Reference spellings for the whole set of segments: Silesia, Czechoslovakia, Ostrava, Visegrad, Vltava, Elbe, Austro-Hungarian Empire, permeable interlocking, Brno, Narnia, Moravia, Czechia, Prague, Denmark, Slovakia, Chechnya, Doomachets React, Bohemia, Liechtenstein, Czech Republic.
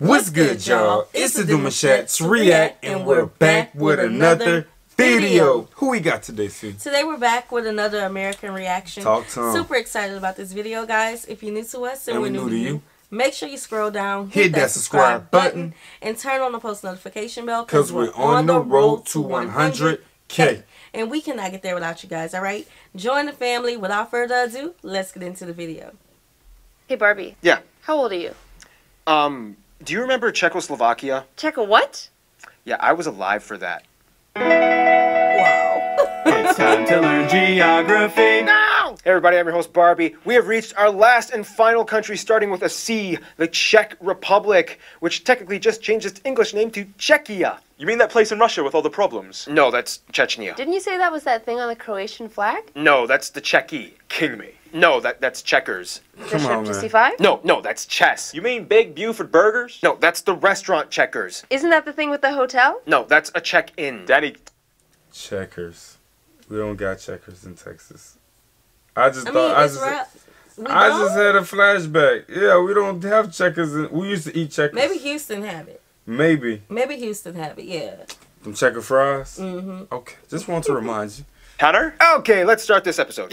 What's good, y'all? It's the Doomachets React, and we're back with another video. Who we got today, Sue? Today we're back with another American reaction. Talk to them. Super excited about this video, guys. If you're new to us and we're new to you, make sure you scroll down, hit that subscribe button, and turn on the post notification bell because we're on the road to 100K. And we cannot get there without you guys, all right? Join the family. Without further ado, let's get into the video. Hey, Barbie. Yeah? How old are you? Do you remember Czechoslovakia? Czech what? Yeah, I was alive for that. Wow. It's time to learn geography now! Hey everybody, I'm your host Barbie. We have reached our last and final country starting with a C, the Czech Republic, which technically just changed its English name to Czechia. You mean that place in Russia with all the problems? No, that's Chechnya. Didn't you say that was that thing on the Croatian flag? No, that's the Czechie. King me. No, that's checkers. Come on, man. No, that's chess. You mean Big Buford Burgers? No, that's the restaurant Checkers. Isn't that the thing with the hotel? No, that's a check-in. Daddy. Checkers. We don't got Checkers in Texas. I just had a flashback. Yeah, we don't have Checkers. We used to eat Checkers. Maybe Houston have it. Maybe Houston have it. Yeah. Them checker fries. Mm-hmm. Okay. Just want to remind you, Connor. Okay, let's start this episode.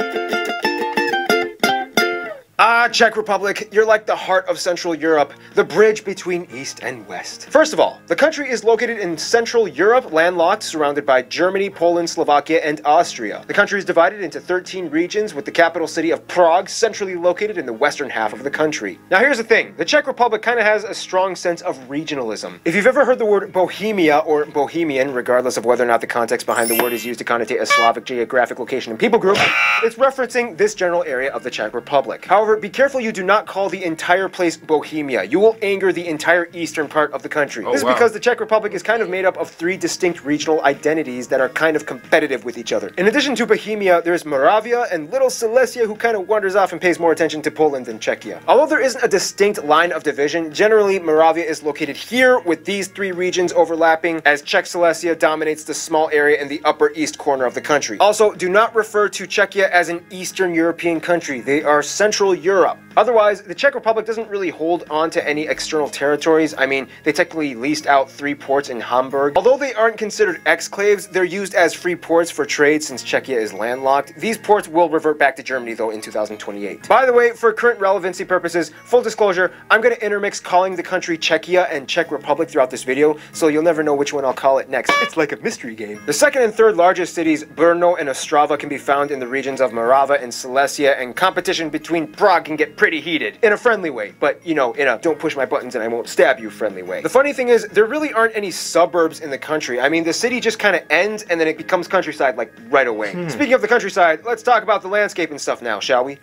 Ah, Czech Republic, you're like the heart of Central Europe, the bridge between East and West. First of all, the country is located in Central Europe, landlocked, surrounded by Germany, Poland, Slovakia, and Austria. The country is divided into 13 regions, with the capital city of Prague centrally located in the western half of the country. Now here's the thing, the Czech Republic kind of has a strong sense of regionalism. If you've ever heard the word Bohemia or Bohemian, regardless of whether or not the context behind the word is used to connotate a Slavic geographic location and people group, it's referencing this general area of the Czech Republic. However, be careful you do not call the entire place Bohemia. You will anger the entire eastern part of the country. This is because the Czech Republic is kind of made up of three distinct regional identities that are kind of competitive with each other. In addition to Bohemia, there's Moravia and little Silesia, who kind of wanders off and pays more attention to Poland than Czechia. Although there isn't a distinct line of division, generally Moravia is located here, with these three regions overlapping, as Czech Silesia dominates the small area in the upper east corner of the country. Also, do not refer to Czechia as an Eastern European country. They are Central Europe. Otherwise, the Czech Republic doesn't really hold on to any external territories. I mean, they technically leased out three ports in Hamburg. Although they aren't considered exclaves, they're used as free ports for trade since Czechia is landlocked. These ports will revert back to Germany, though, in 2028. By the way, for current relevancy purposes, full disclosure, I'm going to intermix calling the country Czechia and Czech Republic throughout this video, so you'll never know which one I'll call it next. It's like a mystery game. The second and third largest cities, Brno and Ostrava, can be found in the regions of Moravia and Silesia, and competition between Prague can get pretty heated. In a friendly way, but, you know, in a don't push my buttons and I won't stab you friendly way. The funny thing is, there really aren't any suburbs in the country. I mean, the city just kind of ends and then it becomes countryside, like, right away. Speaking of the countryside, let's talk about the landscape and stuff now, shall we?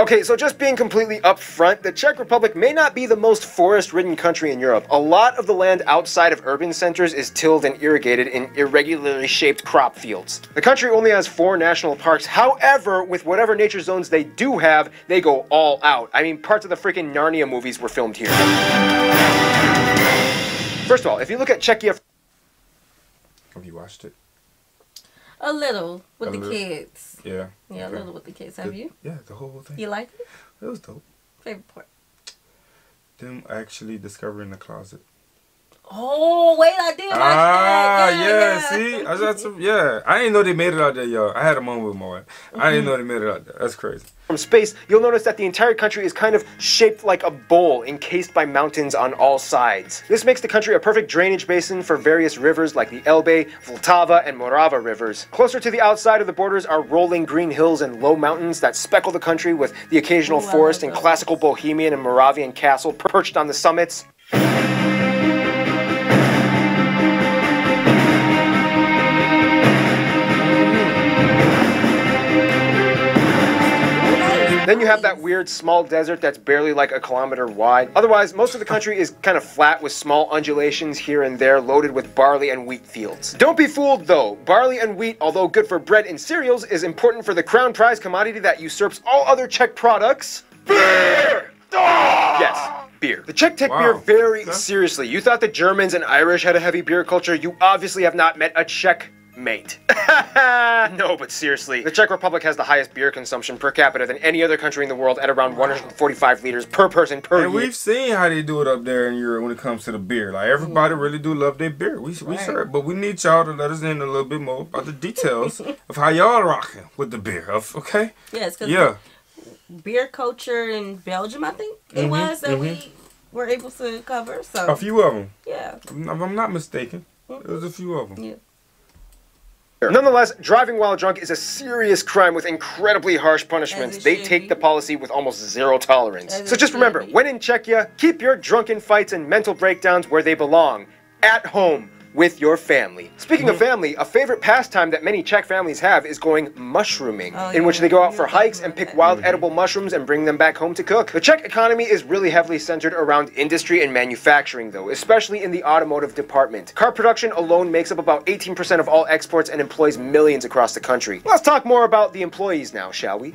Okay, so just being completely upfront, the Czech Republic may not be the most forest-ridden country in Europe. A lot of the land outside of urban centers is tilled and irrigated in irregularly shaped crop fields. The country only has 4 national parks. However, with whatever nature zones they do have, they go all out. I mean, parts of the freaking Narnia movies were filmed here. First of all, if you look at Czechia... Have you watched it? A little with the kids. Yeah. Yeah, a little with the kids. Have you? Yeah, the whole thing. You like it? It was dope. Favorite part? Them actually discovering the closet. Oh, wait, I did watch that. Yeah, see? I got some, yeah. I didn't know they made it out there, y'all. I had a moment with my wife. I didn't know they made it out there. That's crazy. From space, you'll notice that the entire country is kind of shaped like a bowl, encased by mountains on all sides. This makes the country a perfect drainage basin for various rivers like the Elbe, Vltava, and Morava rivers. Closer to the outside of the borders are rolling green hills and low mountains that speckle the country with the occasional forest and classical Bohemian and Moravian castle perched on the summits. Then you have that weird small desert that's barely like a kilometer wide. Otherwise, most of the country is kind of flat with small undulations here and there loaded with barley and wheat fields. Don't be fooled though. Barley and wheat, although good for bread and cereals, is important for the crown prize commodity that usurps all other Czech products. Beer! Yes. Beer. The Czech take beer very seriously. You thought the Germans and Irish had a heavy beer culture. You obviously have not met a Czech mate. No, but seriously, the Czech Republic has the highest beer consumption per capita than any other country in the world at around 145 liters per person per year. And we've seen how they do it up there in Europe when it comes to the beer. Like, everybody really do love their beer. We serve, but we need y'all to let us in a little bit more about the details of how y'all rocking with the beer, okay? Yes, because beer culture in Belgium, I think it was, that we were able to cover. So a few of them. Yeah. If I'm not mistaken, it was a few of them. Yeah. Nonetheless, driving while drunk is a serious crime with incredibly harsh punishments. They take the policy with almost zero tolerance. So just remember, when in Czechia, keep your drunken fights and mental breakdowns where they belong. At home, with your family. Speaking of family, a favorite pastime that many Czech families have is going mushrooming, in which they go out for hikes and pick wild edible mushrooms and bring them back home to cook. The Czech economy is really heavily centered around industry and manufacturing, though, especially in the automotive department. Car production alone makes up about 18% of all exports and employs millions across the country. Let's talk more about the employees now, shall we?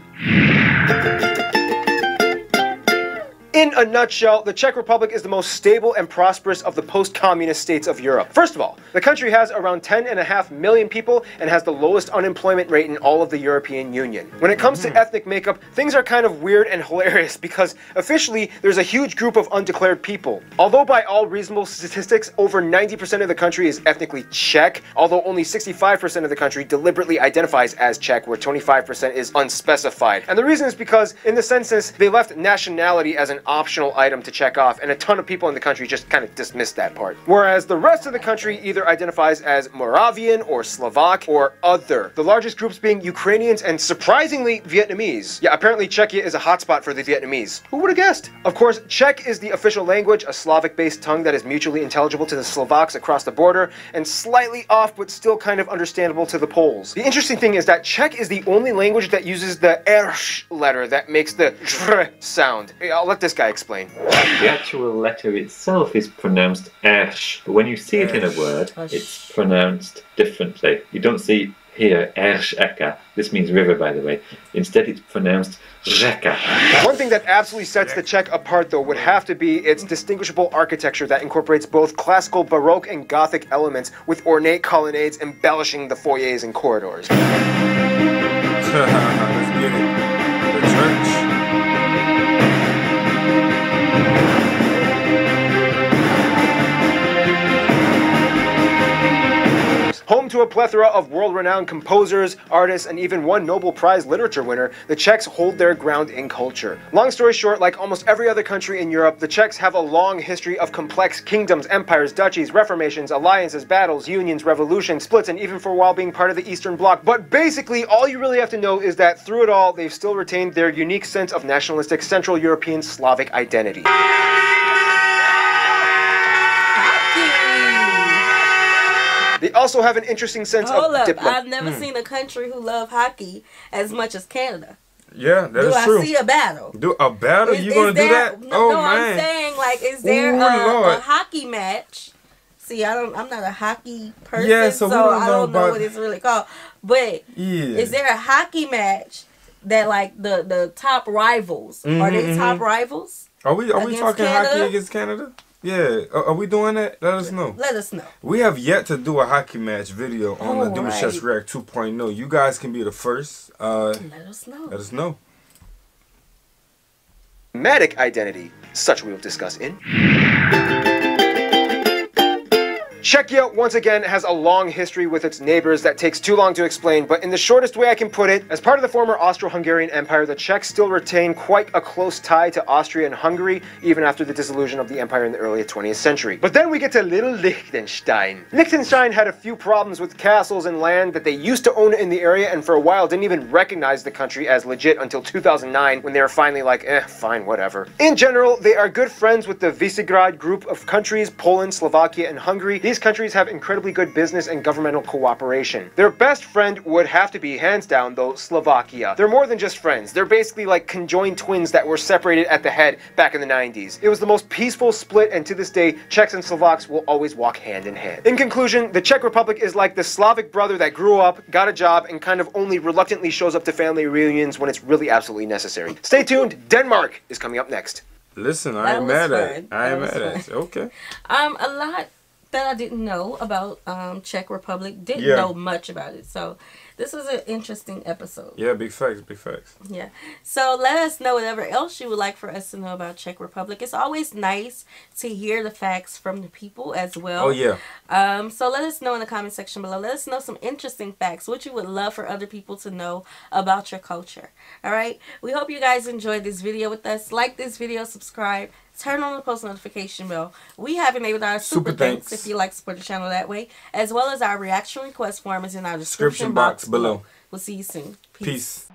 In a nutshell, the Czech Republic is the most stable and prosperous of the post-communist states of Europe. First of all, the country has around 10.5 million people and has the lowest unemployment rate in all of the European Union. When it comes to ethnic makeup, things are kind of weird and hilarious because officially there's a huge group of undeclared people. Although by all reasonable statistics, over 90% of the country is ethnically Czech, although only 65% of the country deliberately identifies as Czech, where 25% is unspecified. And the reason is because in the census, they left nationality as an optional item to check off, and a ton of people in the country just kind of dismissed that part. Whereas the rest of the country either identifies as Moravian or Slovak or other. The largest groups being Ukrainians and, surprisingly, Vietnamese. Yeah, apparently Czechia is a hotspot for the Vietnamese. Who would have guessed? Of course, Czech is the official language, a Slavic-based tongue that is mutually intelligible to the Slovaks across the border, and slightly off but still kind of understandable to the Poles. The interesting thing is that Czech is the only language that uses the ersh letter that makes the dr sound. I'll let this explain. The actual letter itself is pronounced ersh, but when you see it in a word, it's pronounced differently. You don't see here ersh eka. This means river, by the way. Instead, it's pronounced Rzeka. One thing that absolutely sets the Czech apart, though, would have to be its distinguishable architecture that incorporates both classical Baroque and Gothic elements with ornate colonnades embellishing the foyers and corridors. Let's get it. The church. Home to a plethora of world-renowned composers, artists, and even one Nobel Prize literature winner, the Czechs hold their ground in culture. Long story short, like almost every other country in Europe, the Czechs have a long history of complex kingdoms, empires, duchies, reformations, alliances, battles, unions, revolutions, splits, and even for a while being part of the Eastern Bloc. But basically, all you really have to know is that through it all, they've still retained their unique sense of nationalistic Central European Slavic identity. They also have an interesting sense of diplomacy. I've never seen a country who love hockey as much as Canada. Yeah, that is true. Do I see a battle? Do a battle? You gonna do that? No, no, man. I'm saying, like, is there a hockey match? See, I'm not a hockey person, so I don't know what it's really called. But is there a hockey match that, like, the top rivals are they top rivals? Are we talking hockey against Canada? Yeah, are we doing that? Let us know. Let us know. We have yet to do a hockey match video on the Doomachets React 2.0. You guys can be the first. Let us know. Let us know. Nomadic identity, such we will discuss in... Czechia, once again, has a long history with its neighbors that takes too long to explain, but in the shortest way I can put it, as part of the former Austro-Hungarian Empire, the Czechs still retain quite a close tie to Austria and Hungary, even after the dissolution of the empire in the early 20th century. But then we get to little Liechtenstein. Liechtenstein had a few problems with castles and land that they used to own in the area, and for a while didn't even recognize the country as legit until 2009, when they were finally like, eh, fine, whatever. In general, they are good friends with the Visegrad group of countries, Poland, Slovakia, and Hungary. These countries have incredibly good business and governmental cooperation. Their best friend would have to be, hands down, though, Slovakia. They're more than just friends. They're basically like conjoined twins that were separated at the head back in the 90s. It was the most peaceful split, and to this day, Czechs and Slovaks will always walk hand in hand. In conclusion, the Czech Republic is like the Slavic brother that grew up, got a job, and kind of only reluctantly shows up to family reunions when it's really absolutely necessary. Stay tuned, Denmark is coming up next. Listen, I ain't mad at it. I ain't mad at it. Okay. A lot that I didn't know about Czech Republic, didn't know much about it. So this was an interesting episode. Yeah, big facts, big facts. Yeah. So let us know whatever else you would like for us to know about Czech Republic. It's always nice to hear the facts from the people as well. Oh, yeah. So let us know in the comment section below. Let us know some interesting facts, what you would love for other people to know about your culture. All right? We hope you guys enjoyed this video with us. Like this video, subscribe. Turn on the post notification bell. We have enabled our super thanks if you like to support the channel that way, as well as our reaction request form is in our description box below. We'll see you soon. Peace.